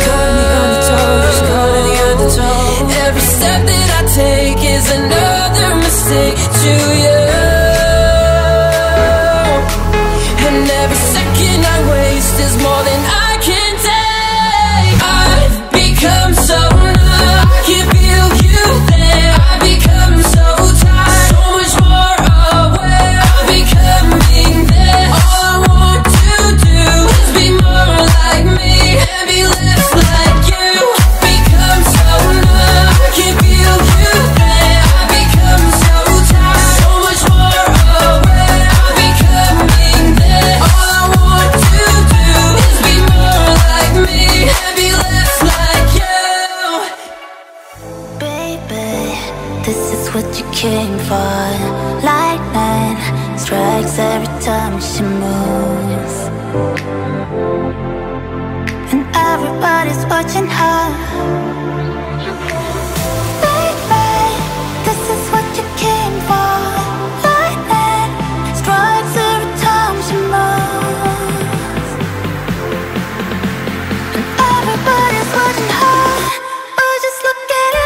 Caught in the undertow, just caught in the undertow. Every step that I take is another mistake to you. waiting for lightning strikes every time she moves, and everybody's watching her. Baby, this is what you came for. Lightning strikes every time she moves, and everybody's watching her. Oh, just look at it.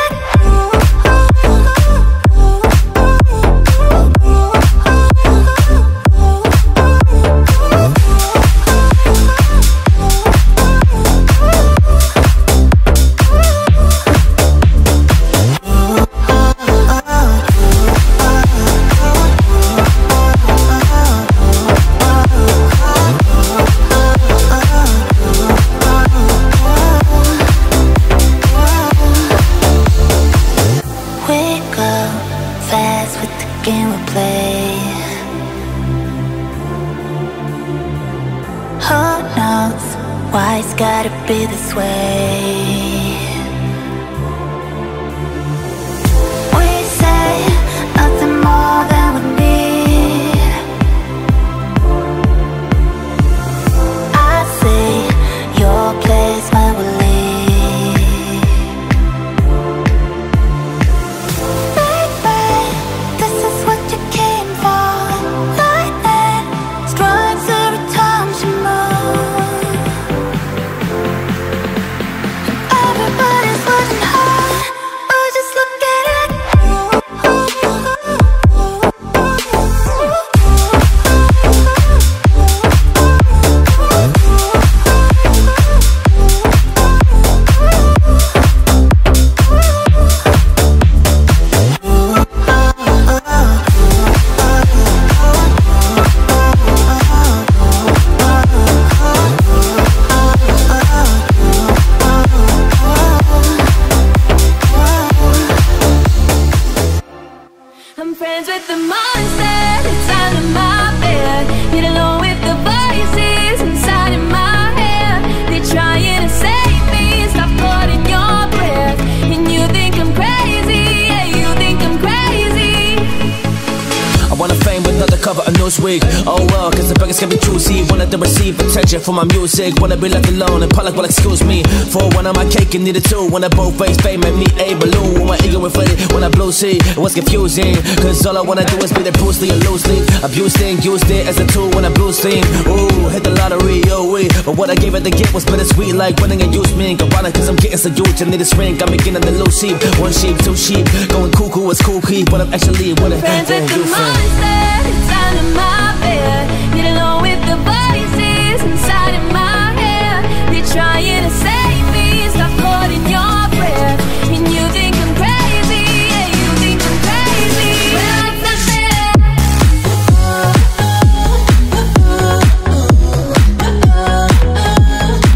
For my music, wanna be left alone, and Pollock will excuse me. For one of my cake and needed two. When I both face fame and me a balloon. When my ego inflated, when I blue sea, it was confusing. Cause all I wanna do is be the Bruce Lee and loosely abused it, used it as a tool when I blue steam. Ooh, hit the lottery, oh wee. But what I gave at the gift was bittersweet, like winning a used mink. I'm wildin' cause I'm getting so huge, I need a shrink. I'm beginning to lose sheep, one sheep, two sheep. Going cuckoo, it's cool key, but I'm actually what it friends with the monster, it's out of my bed. Get along with the voices inside of my head, they're trying to save me. Stop holding your breath, and you think I'm crazy. Yeah, you think I'm crazy. Well, it's not fair.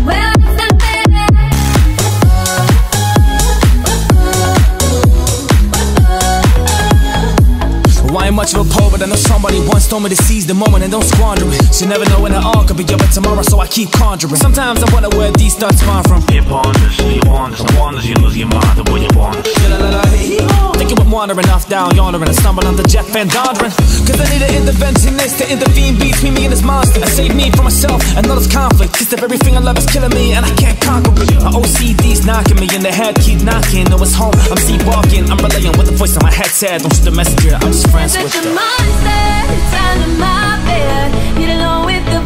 Well, it's not fair. Well, I ain't much of a poet, but I know somebody once told me to seize the moment and don't squander it. She never know when it all could be up at tomorrow, so I keep conjuring. Sometimes I wonder where these thoughts come from. It ponders, you wanders, no wonders, you lose your mind the way you wander. Thinking I'm wandering off down yonder, and I stumble under Jeff Van Vonderen. Cause I need an interventionist to intervene between me and this monster, and save me from myself and all this conflict. Cause if everything I love is killing me and I can't conquer it. My OCD's knocking me in the head, keep knocking. No, it's home, I'm see walking, I'm relaying what the voice in my head said. Don't shoot the messenger, I'm just friends with them. It's out of my bed. Get along with the